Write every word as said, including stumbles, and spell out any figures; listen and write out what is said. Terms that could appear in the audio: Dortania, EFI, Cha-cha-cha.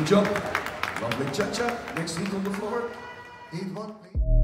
Good job. Lovely cha-cha. Next hit on the floor. Hit one.